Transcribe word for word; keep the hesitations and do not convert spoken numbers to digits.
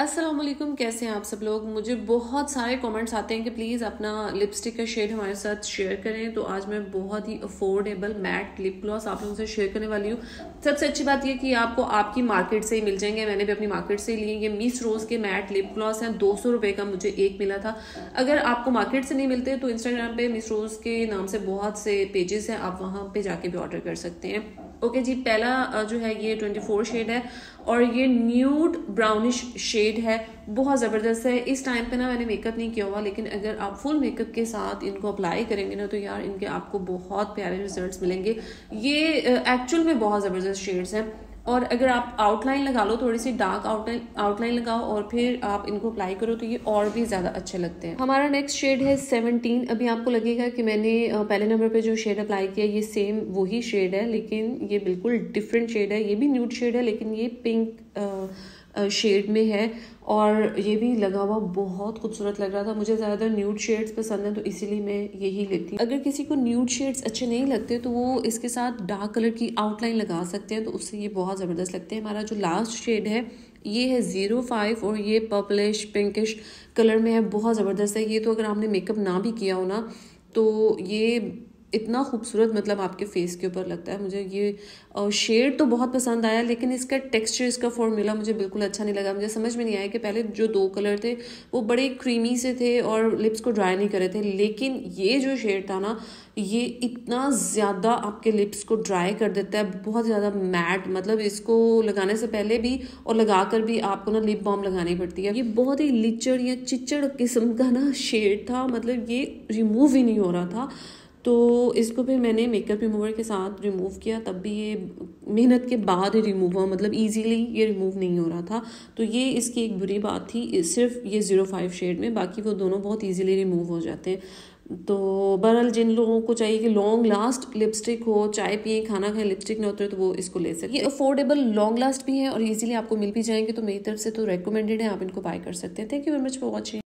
अस्सलामुअलैकुम, कैसे हैं आप सब लोग। मुझे बहुत सारे कमेंट्स आते हैं कि प्लीज़ अपना लिपस्टिक का शेड हमारे साथ शेयर करें, तो आज मैं बहुत ही अफोर्डेबल मैट लिप ग्लॉस आप लोगों से शेयर करने वाली हूँ। सबसे अच्छी बात यह कि आपको आपकी मार्केट से ही मिल जाएंगे, मैंने भी अपनी मार्केट से ही लिए। ये मिस रोज़ के मैट लिप ग्लॉस हैं, दो सौ रुपये का मुझे एक मिला था। अगर आपको मार्केट से नहीं मिलते तो इंस्टाग्राम पर मिस रोज़ के नाम से बहुत से पेजेस हैं, आप वहाँ पर जाके भी ऑर्डर कर सकते हैं। ओके जी, पहला जो है ये चौबीस शेड है और ये न्यूड ब्राउनिश शेड है, बहुत ज़बरदस्त है। इस टाइम पे ना मैंने मेकअप नहीं किया हुआ, लेकिन अगर आप फुल मेकअप के साथ इनको अप्लाई करेंगे ना तो यार इनके आपको बहुत प्यारे रिजल्ट्स मिलेंगे। ये एक्चुअल में बहुत ज़बरदस्त शेड्स हैं। और अगर आप आउटलाइन लगा लो, थोड़ी सी डार्क आउटलाइन आउटलाइन लगाओ और फिर आप इनको अप्लाई करो तो ये और भी ज़्यादा अच्छे लगते हैं। हमारा नेक्स्ट शेड है सेवनटीन। अभी आपको लगेगा कि मैंने पहले नंबर पे जो शेड अप्लाई किया ये सेम वही शेड है, लेकिन ये बिल्कुल डिफरेंट शेड है। ये भी न्यूड शेड है, लेकिन ये पिंक शेड में है और ये भी लगा हुआ बहुत खूबसूरत लग रहा था। मुझे ज़्यादातर न्यूड शेड्स पसंद है तो इसीलिए मैं यही लेती हूँ। अगर किसी को न्यूड शेड्स अच्छे नहीं लगते तो वो इसके साथ डार्क कलर की आउटलाइन लगा सकते हैं, तो उससे ये बहुत ज़बरदस्त लगते हैं। हमारा जो लास्ट शेड है ये है जीरो फाइव और ये पर्पलिश पिंकिश कलर में है, बहुत ज़बरदस्त है। ये तो अगर आपने मेकअप ना भी किया हो ना तो ये इतना खूबसूरत मतलब आपके फेस के ऊपर लगता है। मुझे ये शेड तो बहुत पसंद आया, लेकिन इसका टेक्सचर, इसका फॉर्मूला मुझे बिल्कुल अच्छा नहीं लगा। मुझे समझ में नहीं आया कि पहले जो दो कलर थे वो बड़े क्रीमी से थे और लिप्स को ड्राई नहीं कर रहे थे, लेकिन ये जो शेड था ना ये इतना ज़्यादा आपके लिप्स को ड्राई कर देता है, बहुत ज़्यादा मैट। मतलब इसको लगाने से पहले भी और लगा कर भी आपको ना लिप बाम लगानी पड़ती है। ये बहुत ही लिचड़ या चिचड़ किस्म का ना शेड था, मतलब ये रिमूव ही नहीं हो रहा था, तो इसको फिर मैंने मेकअप रिमूवर के साथ रिमूव किया, तब भी ये मेहनत के बाद ही रिमूव हुआ, मतलब इजीली ये रिमूव नहीं हो रहा था। तो ये इसकी एक बुरी बात थी सिर्फ ये ज़ीरो फाइव शेड में, बाकी वो दोनों बहुत इजीली रिमूव हो जाते हैं। तो बहरहाल जिन लोगों को चाहिए कि लॉन्ग लास्ट लिपस्टिक हो, चाय पिए खाना खाएं लिपस्टिक ना उतरे, तो वो इसको ले सकते हैं। ये अफोर्डेबल लॉन्ग लास्ट भी है और ईजिली आपको मिल भी जाएंगे, तो मेरी तरफ से तो रिकमेंडेड है, आप इनको बाय कर सकते हैं। Thank you very much for watching.